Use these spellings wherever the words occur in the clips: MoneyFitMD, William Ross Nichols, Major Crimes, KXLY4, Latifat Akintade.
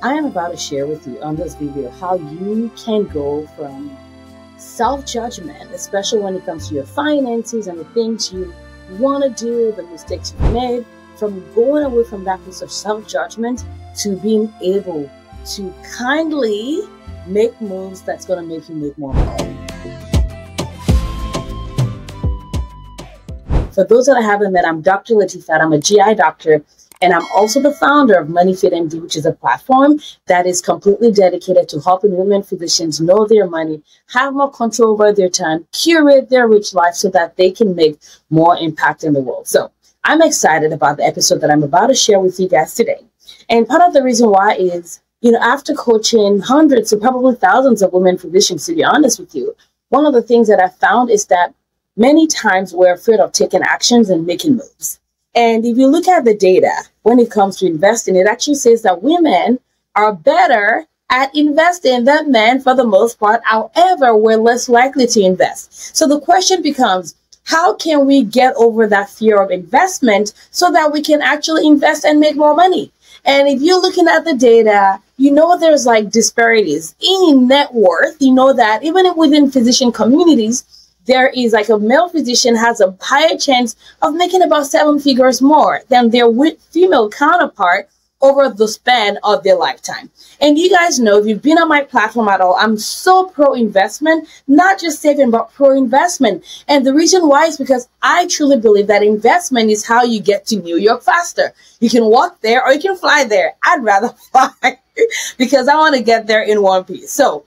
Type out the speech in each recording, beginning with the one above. I am about to share with you on this video how you can go from self-judgment, especially when it comes to your finances and the things you want to do, the mistakes you've made, from going away from that piece of self-judgment to being able to kindly make moves that's going to make you make more money. For those that I haven't met, I'm Dr. Latifat. I'm a GI doctor, and I'm also the founder of MoneyFitMD, which is a platform that is completely dedicated to helping women physicians know their money, have more control over their time, curate their rich life so that they can make more impact in the world. So I'm excited about the episode that I'm about to share with you guys today. And part of the reason why is, you know, after coaching hundreds or probably thousands of women physicians, to be honest with you, one of the things that I found is that many times we're afraid of taking actions and making moves. And if you look at the data, when it comes to investing, it actually says that women are better at investing than men for the most part. However, we're less likely to invest. So the question becomes, how can we get over that fear of investment so that we can actually invest and make more money? And if you're looking at the data, you know there's like disparities in net worth. You know that even within physician communities, there is like a male physician has a higher chance of making about 7 figures more than their female counterpart over the span of their lifetime. And you guys know, if you've been on my platform at all, I'm so pro-investment, not just saving, but pro-investment. And the reason why is because I truly believe that investment is how you get to New York faster. You can walk there or you can fly there. I'd rather fly because I want to get there in one piece. So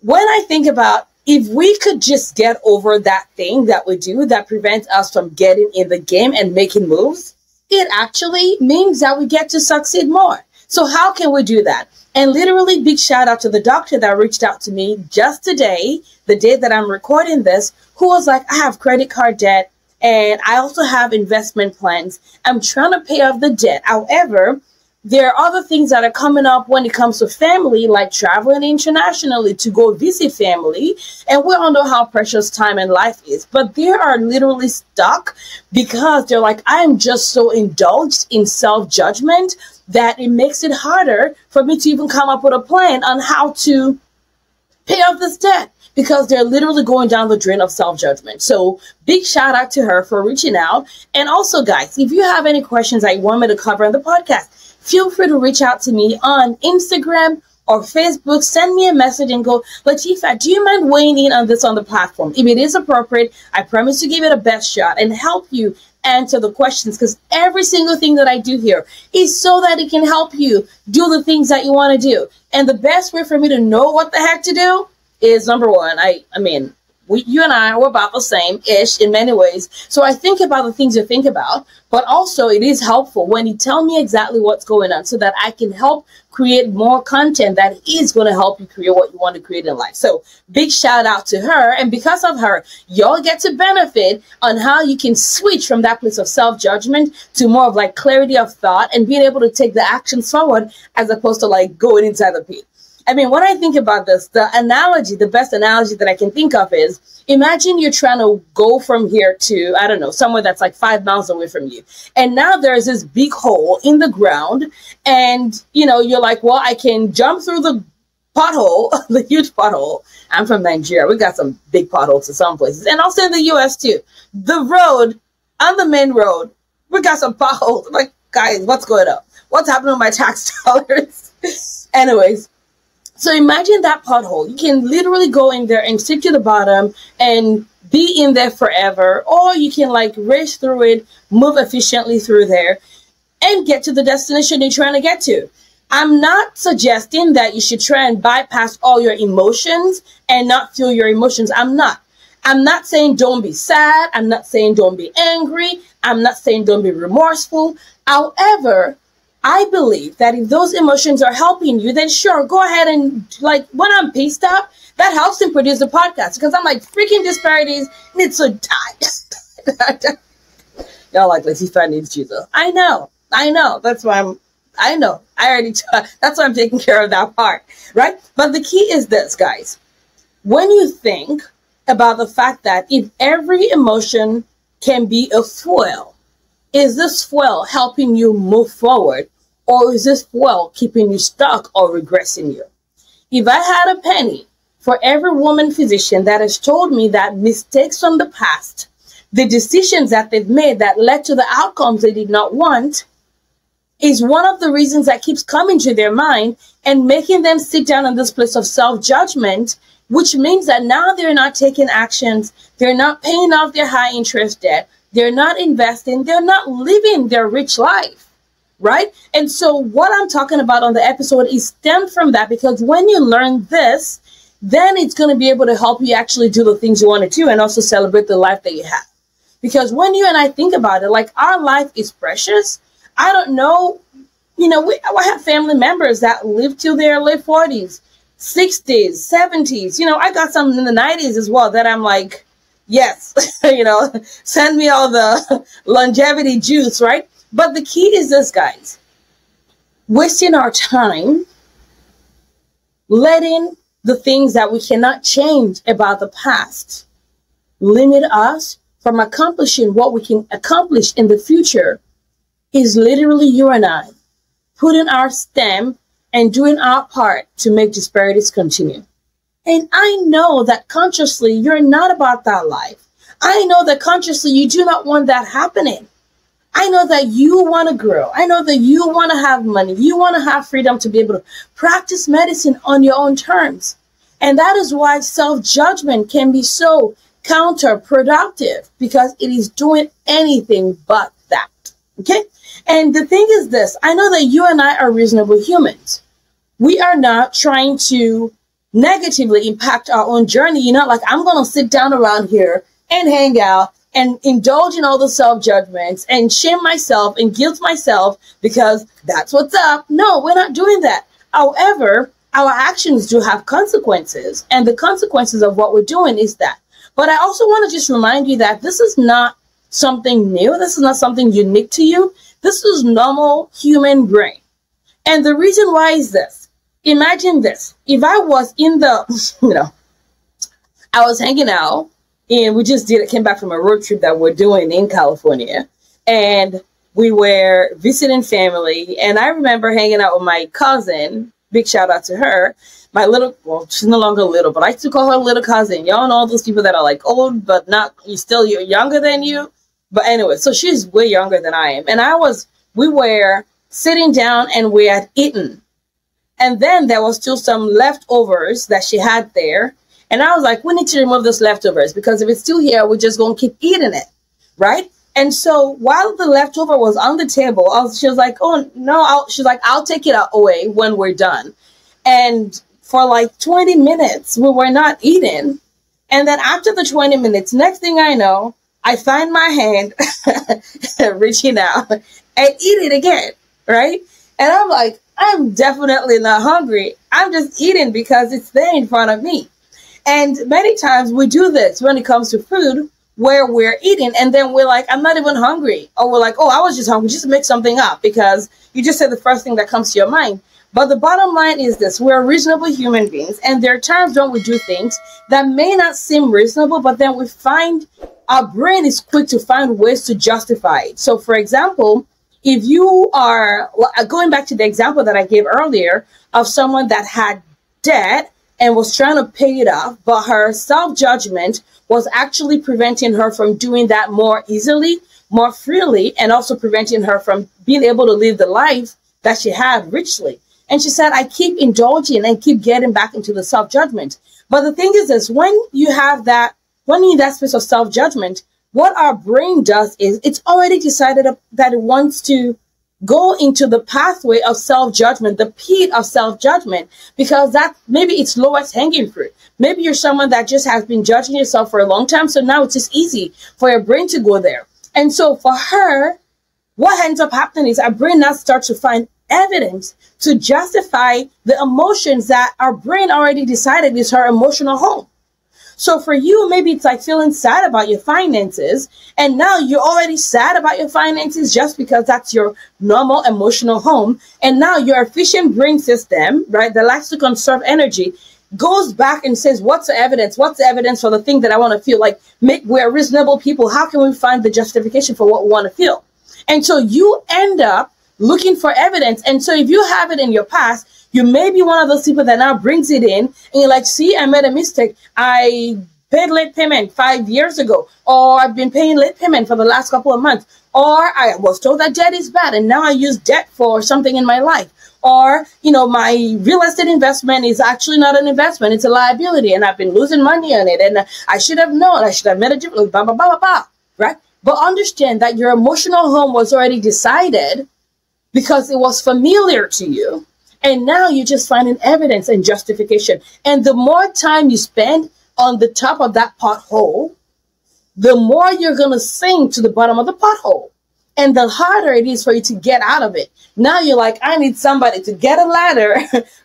when I think about, if we could just get over that thing that we do that prevents us from getting in the game and making moves, it actually means that we get to succeed more. So how can we do that? And literally, big shout out to the doctor that reached out to me just today, the day that I'm recording this, who was like, I have credit card debt and I also have investment plans. I'm trying to pay off the debt. However, there are other things that are coming up when it comes to family, like traveling internationally to go visit family. And we all know how precious time and life is. But they are literally stuck because they're like, I am just so indulged in self-judgment that it makes it harder for me to even come up with a plan on how to pay off this debt, because they're literally going down the drain of self-judgment. So big shout out to her for reaching out. And also, guys, if you have any questions that you want me to cover on the podcast, feel free to reach out to me on Instagram or Facebook. Send me a message and go, Latifat, do you mind weighing in on this on the platform? If it is appropriate, I promise to give it a best shot and help you answer the questions, because every single thing that I do here is so that it can help you do the things that you want to do. And the best way for me to know what the heck to do is, number one, you and I are about the same-ish in many ways. So I think about the things you think about, but also it is helpful when you tell me exactly what's going on so that I can help create more content that is going to help you create what you want to create in life. So big shout out to her. And because of her, y'all get to benefit on how you can switch from that place of self-judgment to more of like clarity of thought and being able to take the actions forward as opposed to like going inside the pit. I mean, when I think about this, the best analogy that I can think of is, imagine you're trying to go from here to, I don't know, somewhere that's like 5 miles away from you. And now there's this big hole in the ground. And, you know, you're like, well, I can jump through the pothole, the huge pothole. I'm from Nigeria. We got some big potholes in some places. And also in the U.S. too. The road, on the main road, we got some potholes. I'm like, guys, what's going on? What's happening with my tax dollars? Anyways. So imagine that pothole. You can literally go in there and stick to the bottom and be in there forever. Or you can like race through it, move efficiently through there and get to the destination you're trying to get to. I'm not suggesting that you should try and bypass all your emotions and not feel your emotions. I'm not saying don't be sad. I'm not saying don't be angry. I'm not saying don't be remorseful. However, I believe that if those emotions are helping you, then sure, go ahead and, like, when I'm pissed up, that helps him produce the podcast, because I'm like, freaking disparities need to die. Y'all like, Latifat needs Jesus. I know. That's why that's why I'm taking care of that part, right? But the key is this, guys. When you think about the fact that if every emotion can be a fuel, is this fuel helping you move forward, Or is this wealth keeping you stuck or regressing you? If I had a penny for every woman physician that has told me that mistakes from the past, the decisions that they've made that led to the outcomes they did not want, is one of the reasons that keeps coming to their mind and making them sit down in this place of self-judgment, which means that now they're not taking actions, they're not paying off their high interest debt, they're not investing, they're not living their rich life, right? And so what I'm talking about on the episode is stemmed from that, because when you learn this, then it's going to be able to help you actually do the things you want to do and also celebrate the life that you have. Because when you and I think about it, like, our life is precious. I don't know, I have family members that live till their late 40s, 60s, 70s. I got some in the 90s as well that I'm like, yes, send me all the longevity juice, right? But the key is this, guys: wasting our time, letting the things that we cannot change about the past limit us from accomplishing what we can accomplish in the future, is literally you and I putting our stamp and doing our part to make disparities continue. And I know that consciously you're not about that life. I know that consciously you do not want that happening. I know that you want to grow. I know that you want to have money. You want to have freedom to be able to practice medicine on your own terms. And that is why self-judgment can be so counterproductive, because it is doing anything but that. Okay? And the thing is this: I know that you and I are reasonable humans. We are not trying to negatively impact our own journey. You're not like, I'm going to sit down around here and hang out and indulge in all the self-judgments and shame myself and guilt myself because that's what's up. No, we're not doing that. However, our actions do have consequences, and the consequences of what we're doing is that. But I also want to just remind you that this is not something new. This is not something unique to you. This is normal human brain. And the reason why is this: imagine this. If I was in the, I was hanging out, and we just came back from a road trip that we're doing in California, and we were visiting family. And I remember hanging out with my cousin, big shout out to her, my little, well, she's no longer little, but I used to call her little cousin. Y'all know all those people that are like old, but not, you're younger than you. But anyway, so she's way younger than I am. And we were sitting down and we had eaten. And then there was still some leftovers that she had there. And I was like, we need to remove those leftovers, because if it's still here, we're just going to keep eating it, right? And so while the leftover was on the table, she was like, oh, no. She's like, I'll take it away when we're done. And for like 20 minutes, we were not eating. And then after the 20 minutes, next thing I know, I find my hand reaching out and eat it again, right? And I'm like, I'm definitely not hungry. I'm just eating because it's there in front of me. And many times we do this when it comes to food, where we're eating and then we're like, I'm not even hungry. Or we're like, oh, I was just hungry. Just make something up, because you just said the first thing that comes to your mind. But the bottom line is this: we're reasonable human beings. And there are times when we do things that may not seem reasonable, but then we find our brain is quick to find ways to justify it. So, for example, if you are going back to the example that I gave earlier of someone that had debt and was trying to pay it off, but her self-judgment was actually preventing her from doing that more easily, more freely, and also preventing her from being able to live the life that she had richly. And she said, I keep indulging and keep getting back into the self-judgment. But the thing is this: when you're in that space of self-judgment, what our brain does is it's already decided that it wants to go into the pathway of self-judgment, the pit of self-judgment, because that maybe it's lowest hanging fruit. Maybe you're someone that just has been judging yourself for a long time, so now it's just easy for your brain to go there. And so for her, what ends up happening is our brain now starts to find evidence to justify the emotions that our brain already decided is her emotional home. So for you, maybe it's like feeling sad about your finances, and now you're already sad about your finances just because that's your normal emotional home. And now your efficient brain system, right, that likes to conserve energy, goes back and says, what's the evidence? What's the evidence for the thing that I want to feel? Like, we're reasonable people. How can we find the justification for what we want to feel? And so you end up looking for evidence. And so if you have it in your past, you may be one of those people that now brings it in and you're like, see, I made a mistake. I paid late payment 5 years ago, or I've been paying late payment for the last couple of months, or I was told that debt is bad and now I use debt for something in my life. Or, you know, my real estate investment is actually not an investment, it's a liability and I've been losing money on it and I should have known, I should have made a difference, blah, blah, blah, blah, blah, right? But understand that your emotional home was already decided because it was familiar to you. And now you're just finding evidence and justification. And the more time you spend on the top of that pothole, the more you're going to sink to the bottom of the pothole. And the harder it is for you to get out of it. Now you're like, I need somebody to get a ladder,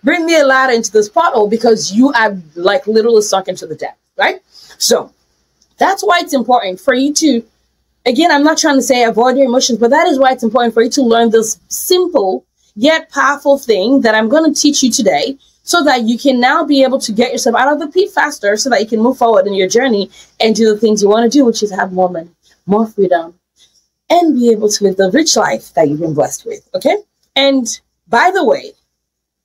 bring me a ladder into this pothole, because you are like literally sunk into the depth, right? So that's why it's important for you to, again, I'm not trying to say avoid your emotions, but that is why it's important for you to learn this simple yet powerful thing that I'm going to teach you today, so that you can now be able to get yourself out of the pit faster, so that you can move forward in your journey and do the things you want to do, which is have more money, more freedom, and be able to live the rich life that you've been blessed with, okay? And by the way,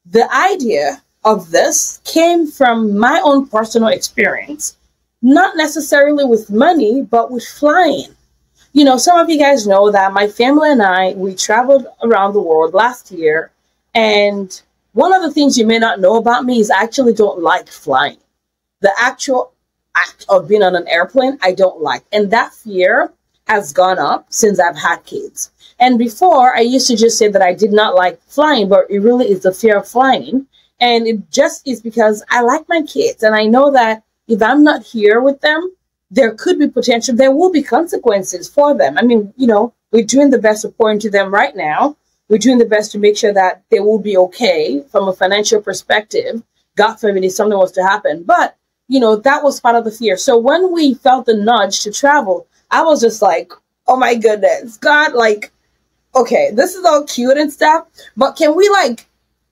the idea of this came from my own personal experience, not necessarily with money, but with flying. You know, some of you guys know that my family and I, we traveled around the world last year. And one of the things you may not know about me is I actually don't like flying. The actual act of being on an airplane, I don't like. And that fear has gone up since I've had kids. And before, I used to just say that I did not like flying, but it really is the fear of flying. And it just is because I like my kids. And I know that if I'm not here with them, there could be potential, there will be consequences for them. I mean, you know, we're doing the best to pour into them right now. We're doing the best to make sure that they will be okay from a financial perspective. God forbid if something was to happen. But, you know, that was part of the fear. So when we felt the nudge to travel, I was just like, oh my goodness, God, like, okay, this is all cute and stuff, but can we like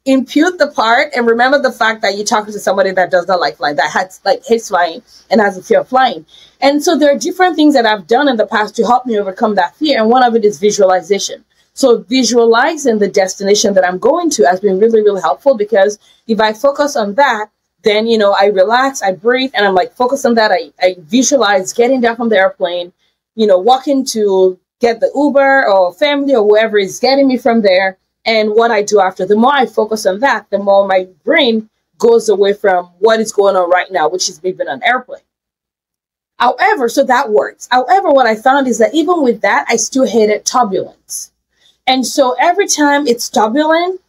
impute the part and remember the fact that you're talking to somebody that does not like flying, that has like hates flying and has a fear of flying. And so there are different things that I've done in the past to help me overcome that fear. And one of it is visualization. So visualizing the destination that I'm going to has been really, really helpful, because if I focus on that, then, you know, I relax, I breathe, and I'm like, focus on that. I visualize getting down from the airplane, you know, walking to get the Uber or family or whoever is getting me from there, and what I do after. The more I focus on that, the more my brain goes away from what is going on right now, which is me being on an airplane. However, so that works. However, what I found is that even with that, I still hated turbulence. And so every time it's turbulent,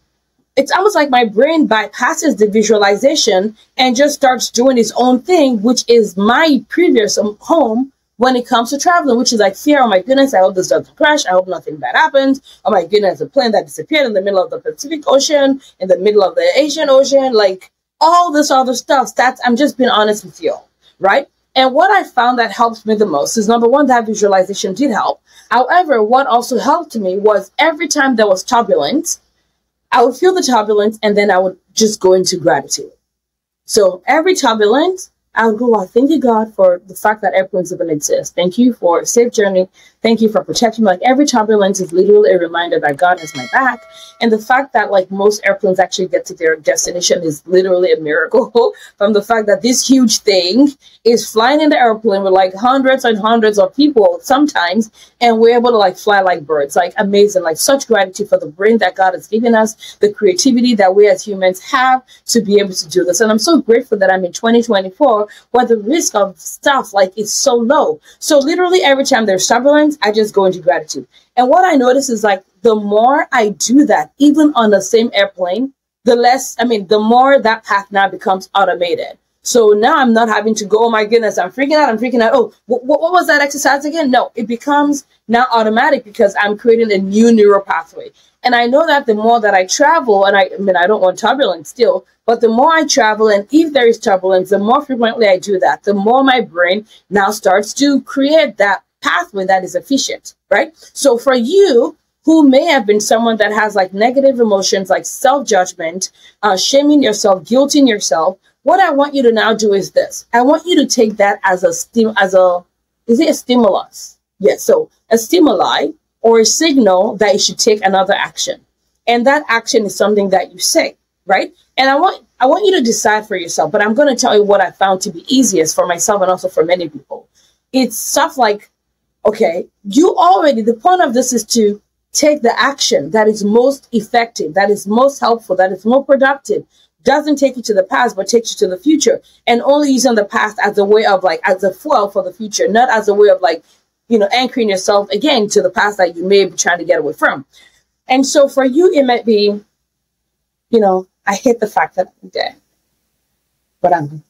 it's almost like my brain bypasses the visualization and just starts doing its own thing, which is my previous home when it comes to traveling, which is like fear. Oh my goodness, I hope this doesn't crash. I hope nothing bad happens. Oh my goodness, a plane that disappeared in the middle of the Pacific Ocean, in the middle of the Asian Ocean, like all this other stuff. That's, I'm just being honest with you, right? And what I found that helps me the most is, number one, that visualization did help. However, what also helped me was every time there was turbulence, I would feel the turbulence and then I would just go into gratitude. So every turbulence, I would go, thank you, God, for the fact that airplanes even exist. Thank you for a safe journey. Thank you for protecting me. Like, every turbulence is literally a reminder that God has my back. And the fact that, like, most airplanes actually get to their destination is literally a miracle, from the fact that this huge thing is flying in the airplane with, like, hundreds and hundreds of people sometimes, and we're able to, like, fly like birds. Like, amazing. Like, such gratitude for the brain that God has given us, the creativity that we as humans have to be able to do this. And I'm so grateful that I'm in 2024, where the risk of stuff like is so low. So literally every time there's turbulence, I just go into gratitude. And what I notice is, like, the more I do that, even on the same airplane, the less, I mean, the more that path now becomes automated. So now I'm not having to go, oh my goodness, I'm freaking out, I'm freaking out. Oh, what was that exercise again? No, it becomes now automatic, because I'm creating a new neural pathway. And I know that the more that I travel, and I mean, I don't want turbulence still, but the more I travel, and if there is turbulence, the more frequently I do that, the more my brain now starts to create that pathway that is efficient, right? So for you who may have been someone that has like negative emotions, like self-judgment, shaming yourself, guilting yourself, what I want you to now do is this. I want you to take that as a stimulus. Yes, so a stimuli or a signal that you should take another action. And that action is something that you say, right? And I want you to decide for yourself, but I'm going to tell you what I found to be easiest for myself and also for many people. It's stuff like, okay, the point of this is to take the action that is most effective, that is most helpful, that is more productive, doesn't take you to the past, but takes you to the future, and only using the past as a way of like, as a foil for the future, not as a way of like, you know, anchoring yourself again to the past that you may be trying to get away from. And so for you, it might be, you know, I hate the fact that I'm dead, but I'm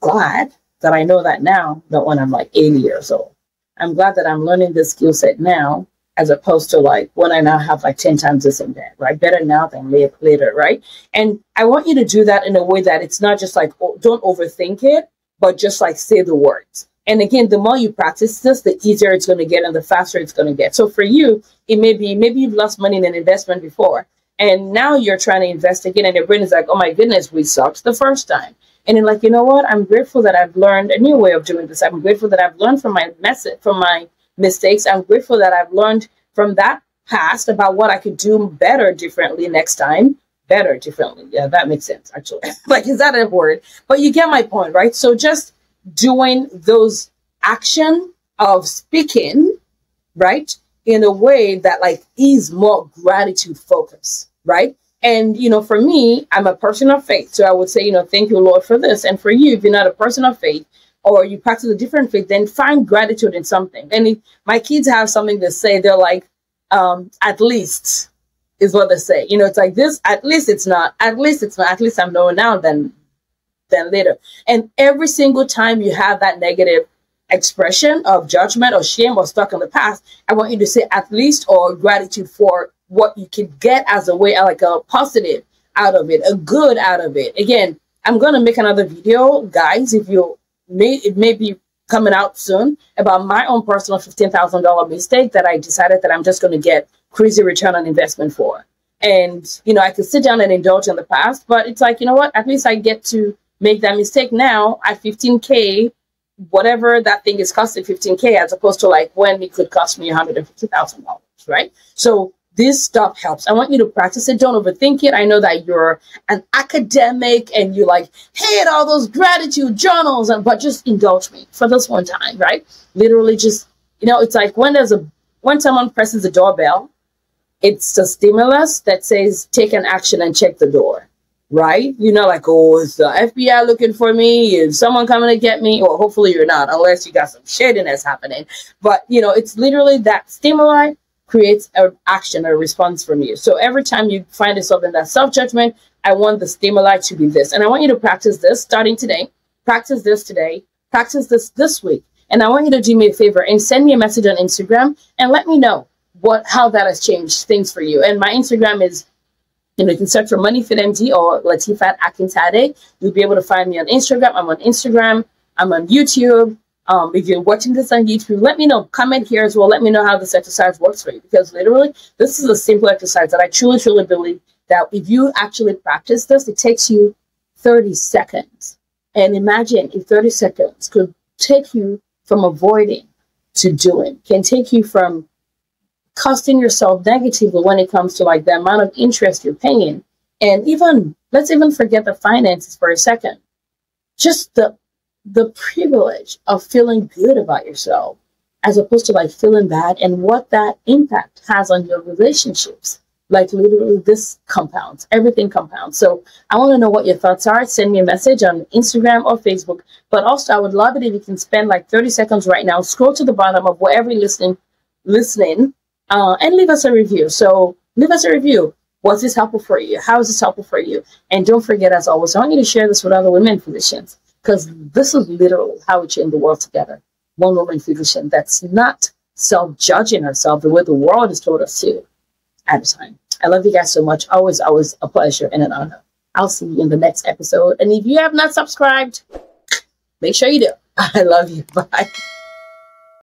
glad that I know that now, not when I'm like 80 years old. I'm glad that I'm learning this skill set now, as opposed to like when I now have like 10 times this and that, right? Better now than later, right? And I want you to do that in a way that it's not just like, oh, don't overthink it, but just like say the words. And again, the more you practice this, the easier it's going to get and the faster it's going to get. So for you, it may be, maybe you've lost money in an investment before, and now you're trying to invest again, and your brain is like, oh my goodness, we sucked the first time. And then like, you know what? I'm grateful that I've learned a new way of doing this. I'm grateful that I've learned from my mistakes. I'm grateful that I've learned from that past about what I could do better differently next time. Better differently. Yeah, that makes sense, actually. Like, is that a word? But you get my point, right? So just doing those action of speaking, right, in a way that like is more gratitude focused, right? And, you know, for me, I'm a person of faith. So I would say, you know, thank you, Lord, for this. And for you, if you're not a person of faith, or you practice a different faith, then find gratitude in something. And if my kids have something to say, they're like, at least is what they say. You know, it's like this, at least it's not, at least it's not, at least I'm knowing now than later. And every single time you have that negative expression of judgment or shame or stuck in the past, I want you to say at least or gratitude for what you can get as a way, like a positive out of it, a good out of it. Again, I'm going to make another video, guys, if you it may be coming out soon, about my own personal $15,000 mistake that I decided that I'm just going to get crazy return on investment for. And, you know, I could sit down and indulge in the past, but it's like, you know what, at least I get to make that mistake now at $15K, whatever that thing is costing $15K, as opposed to like when it could cost me $150,000, right? So this stuff helps. I want you to practice it. Don't overthink it. I know that you're an academic and you like hate all those gratitude journals, but just indulge me for this one time, right? Literally just, you know, it's like when someone presses the doorbell, it's a stimulus that says take an action and check the door, right? You're not like, oh, is the FBI looking for me? Is someone coming to get me? Well, hopefully you're not, unless you got some shadiness happening. But, you know, it's literally that stimuli creates an action or a response from you. So every time you find yourself in that self-judgment, I want the stimuli to be this. And I want you to practice this starting today. Practice this today. Practice this this week. And I want you to do me a favor and send me a message on Instagram and let me know how that has changed things for you. And my Instagram is, you know, you can search for MoneyFitMD or Latifat Akintade. You'll be able to find me on Instagram. I'm on Instagram. I'm on YouTube. If you're watching this on YouTube, let me know, comment here as well. Let me know how this exercise works for you, because literally this is a simple exercise that I truly, truly believe that if you actually practice this, it takes you 30 seconds. And imagine if 30 seconds could take you from avoiding to doing, can take you from costing yourself negatively when it comes to like the amount of interest you're paying. And even, let's even forget the finances for a second, just the privilege of feeling good about yourself as opposed to like feeling bad, and what that impact has on your relationships. Like literally this compounds, everything compounds. So I want to know what your thoughts are. Send me a message on Instagram or Facebook, but also I would love it if you can spend like 30 seconds right now, scroll to the bottom of wherever you're listening, and leave us a review. So leave us a review. Was this helpful for you? How is this helpful for you? And don't forget, as always, I want you to share this with other women physicians, because this is literally how we change the world together. One woman physician that's not self-judging herself the way the world has told us to at a time. I love you guys so much. Always, always a pleasure and an honor. I'll see you in the next episode. And if you have not subscribed, make sure you do. I love you. Bye.